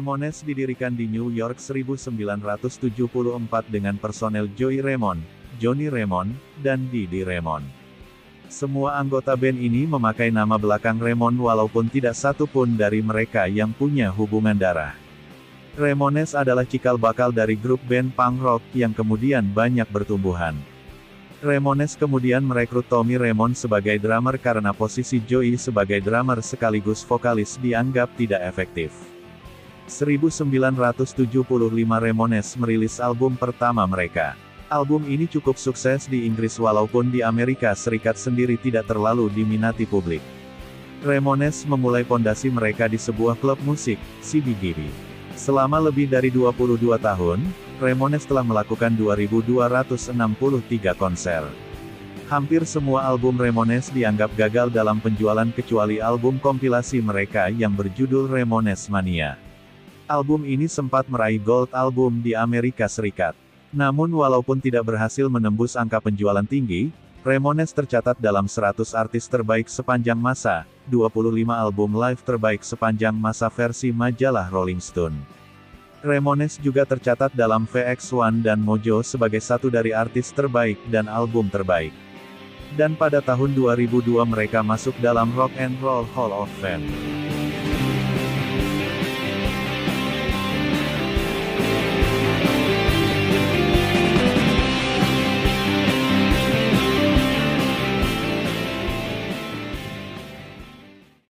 Ramones didirikan di New York 1974 dengan personel Joey Ramone, Johnny Ramone, dan Dee Dee Ramone. Semua anggota band ini memakai nama belakang Ramone walaupun tidak satu pun dari mereka yang punya hubungan darah. Ramones adalah cikal bakal dari grup band punk rock yang kemudian banyak bertumbuhan. Ramones kemudian merekrut Tommy Ramone sebagai drummer karena posisi Joey sebagai drummer sekaligus vokalis dianggap tidak efektif. 1975 Ramones merilis album pertama mereka. Album ini cukup sukses di Inggris walaupun di Amerika Serikat sendiri tidak terlalu diminati publik. Ramones memulai pondasi mereka di sebuah klub musik, CBGB. Selama lebih dari 22 tahun, Ramones telah melakukan 2.263 konser. Hampir semua album Ramones dianggap gagal dalam penjualan kecuali album kompilasi mereka yang berjudul Ramones Mania. Album ini sempat meraih Gold Album di Amerika Serikat. Namun walaupun tidak berhasil menembus angka penjualan tinggi, Ramones tercatat dalam 100 artis terbaik sepanjang masa, 25 album live terbaik sepanjang masa versi majalah Rolling Stone. Ramones juga tercatat dalam VX1 dan Mojo sebagai satu dari artis terbaik dan album terbaik. Dan pada tahun 2002 mereka masuk dalam Rock and Roll Hall of Fame.